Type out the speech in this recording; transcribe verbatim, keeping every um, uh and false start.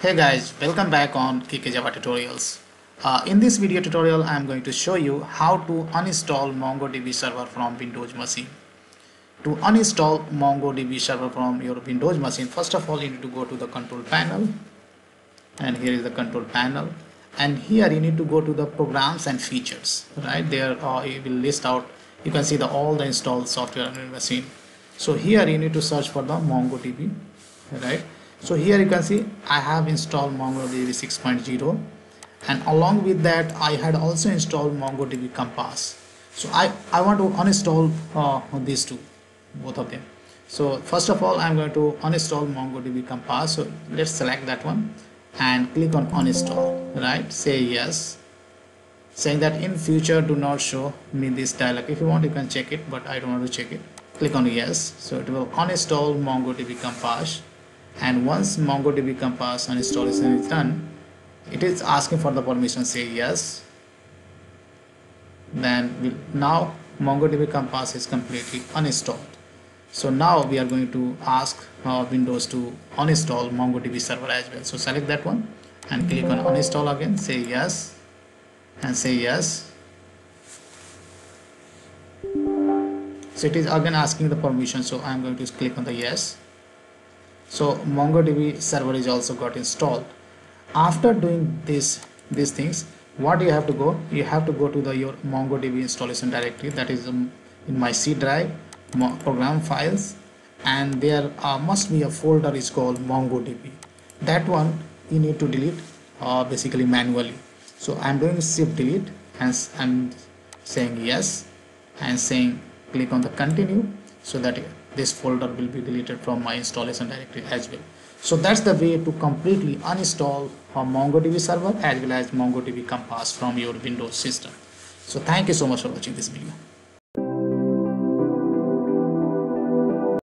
Hey guys, welcome back on K K JavaTutorials. Uh, in this video tutorial, I am going to show you how to uninstall MongoDB server from Windows machine. To uninstall MongoDB server from your Windows machine, first of all, you need to go to the control panel. And here is the control panel. And here you need to go to the programs and features. Right there, uh, it will list out. You can see the all the installed software on your machine. So here you need to search for the MongoDB, right? So here you can see I have installed MongoDB six point zero, and along with that I had also installed MongoDB Compass. So I, I want to uninstall uh, these two, both of them. So first of all, I'm going to uninstall MongoDB Compass. So let's select that one and click on uninstall, right? Say yes, saying that in future do not show me this dialog. If you want, you can check it, but I don't want to check it. Click on yes. So it will uninstall MongoDB Compass. And once MongoDB Compass installation is done, it is asking for the permission. Say yes. Then we'll, now MongoDB Compass is completely uninstalled. So now we are going to ask uh, Windows to uninstall MongoDB server as well. So select that one and click on uninstall again. Say yes and say yes. So it is again asking the permission. So I am going to click on the yes. So MongoDB server is also got installed. After doing this these things, what you have to go, you have to go to the your MongoDB installation directory, that is um, in my C drive, program files, and there uh, must be a folder is called MongoDB. That one you need to delete uh, basically manually. So I'm doing shift delete and I'm saying yes and saying click on the continue, so that this folder will be deleted from my installation directory as well. So that's the way to completely uninstall a MongoDB server as well as MongoDB Compass from your Windows system. So thank you so much for watching this video.